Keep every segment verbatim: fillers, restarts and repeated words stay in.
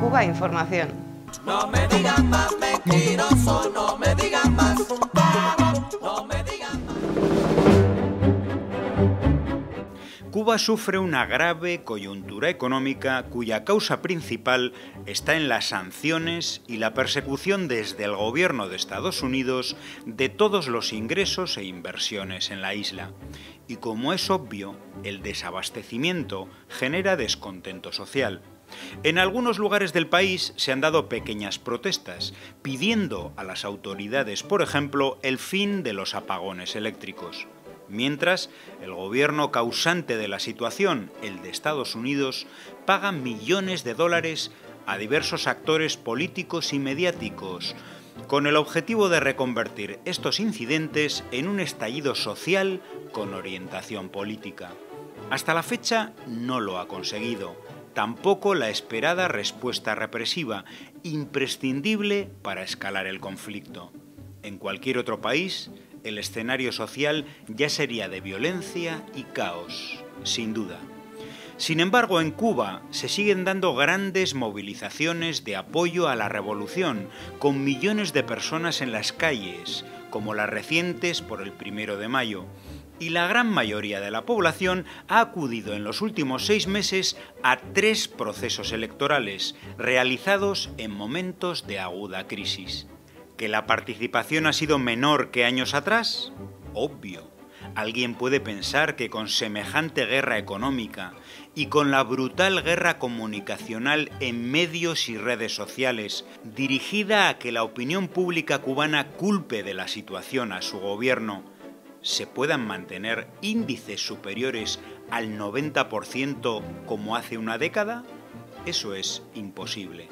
Cuba Información. No me digan más mentiroso, no me digan más. Cuba sufre una grave coyuntura económica cuya causa principal está en las sanciones y la persecución desde el gobierno de Estados Unidos de todos los ingresos e inversiones en la isla. Y como es obvio, el desabastecimiento genera descontento social. En algunos lugares del país se han dado pequeñas protestas, pidiendo a las autoridades, por ejemplo, el fin de los apagones eléctricos. Mientras, el gobierno causante de la situación, el de Estados Unidos, paga millones de dólares a diversos actores políticos y mediáticos, con el objetivo de reconvertir estos incidentes en un estallido social con orientación política. Hasta la fecha no lo ha conseguido, tampoco la esperada respuesta represiva, imprescindible para escalar el conflicto. En cualquier otro país, el escenario social ya sería de violencia y caos, sin duda. Sin embargo, en Cuba se siguen dando grandes movilizaciones de apoyo a la revolución, con millones de personas en las calles, como las recientes por el primero de mayo. Y la gran mayoría de la población ha acudido en los últimos seis meses a tres procesos electorales, realizados en momentos de aguda crisis. ¿Que la participación ha sido menor que años atrás? Obvio. Alguien puede pensar que con semejante guerra económica y con la brutal guerra comunicacional en medios y redes sociales, dirigida a que la opinión pública cubana culpe de la situación a su gobierno, se puedan mantener índices superiores al noventa por ciento como hace una década, eso es imposible.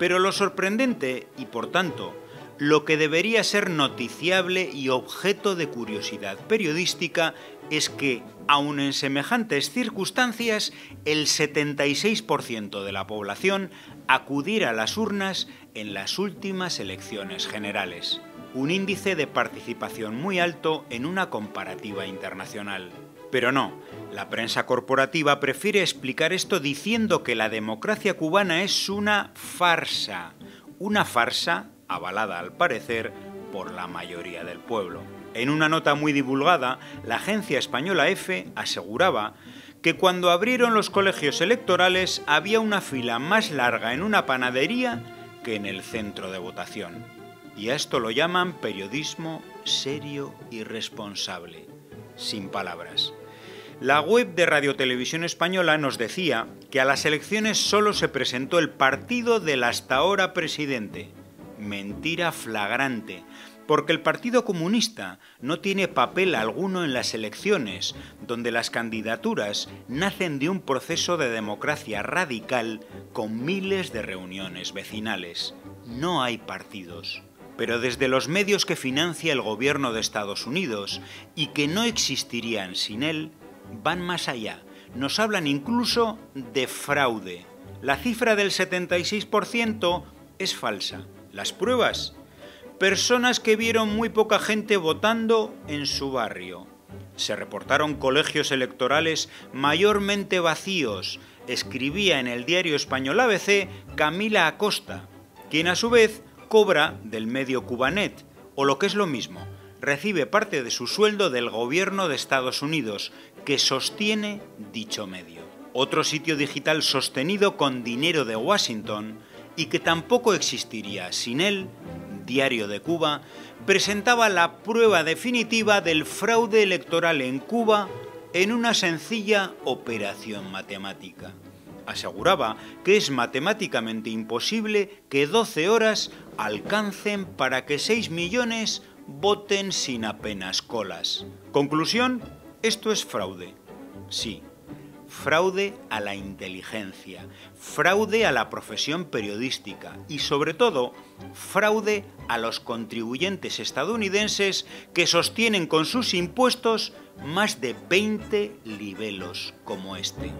Pero lo sorprendente y, por tanto, lo que debería ser noticiable y objeto de curiosidad periodística es que, aun en semejantes circunstancias, el setenta y seis por ciento de la población acudiera a las urnas en las últimas elecciones generales. Un índice de participación muy alto en una comparativa internacional. Pero no, la prensa corporativa prefiere explicar esto diciendo que la democracia cubana es una farsa. Una farsa avalada al parecer por la mayoría del pueblo. En una nota muy divulgada, la agencia española EFE aseguraba que cuando abrieron los colegios electorales había una fila más larga en una panadería que en el centro de votación. Y a esto lo llaman periodismo serio y responsable. Sin palabras. La web de Radio Televisión Española nos decía que a las elecciones solo se presentó el partido del hasta ahora presidente. Mentira flagrante, porque el Partido Comunista no tiene papel alguno en las elecciones, donde las candidaturas nacen de un proceso de democracia radical con miles de reuniones vecinales. No hay partidos. Pero desde los medios que financia el gobierno de Estados Unidos y que no existirían sin él, van más allá. Nos hablan incluso de fraude. La cifra del setenta y seis por ciento es falsa. Las pruebas. Personas que vieron muy poca gente votando en su barrio. Se reportaron colegios electorales mayormente vacíos, escribía en el diario español A B C Camila Acosta, quien a su vez cobra del medio Cubanet, o lo que es lo mismo, recibe parte de su sueldo del gobierno de Estados Unidos, que sostiene dicho medio. Otro sitio digital sostenido con dinero de Washington, y que tampoco existiría sin él, Diario de Cuba, presentaba la prueba definitiva del fraude electoral en Cuba en una sencilla operación matemática. Aseguraba que es matemáticamente imposible que doce horas alcancen para que seis millones voten sin apenas colas. Conclusión, esto es fraude. Sí. Fraude a la inteligencia, fraude a la profesión periodística y, sobre todo, fraude a los contribuyentes estadounidenses que sostienen con sus impuestos más de veinte libelos como este.